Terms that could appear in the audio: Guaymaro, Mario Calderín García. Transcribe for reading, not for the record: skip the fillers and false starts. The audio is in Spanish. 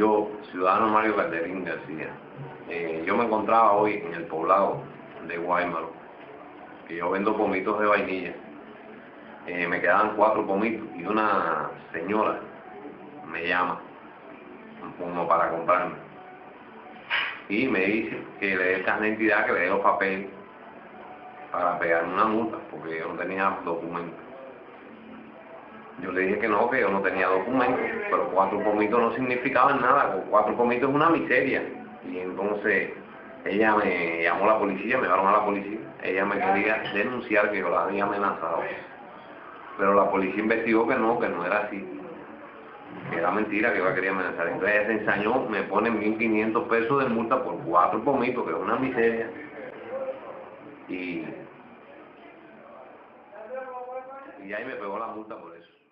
Yo, ciudadano Mario Calderín García, yo me encontraba hoy en el poblado de Guaymaro, que yo vendo pomitos de vainilla. Me quedaban 4 pomitos y una señora me llama como para comprarme. Y me dice que le dé el carnet de identidad, que le dé los papeles para pegarme una multa, porque yo no tenía documentos. Yo le dije que yo no tenía documentos, pero 4 pomitos no significaban nada, 4 pomitos es una miseria. Y entonces ella me llamó a la policía, me llevaron a la policía, ella me quería denunciar que yo la había amenazado. Pero la policía investigó que no era así, que era mentira que yo la quería amenazar. Entonces ella se ensañó, me pone 1.500 pesos de multa por 4 pomitos, que es una miseria. Y ahí me pegó la multa por eso.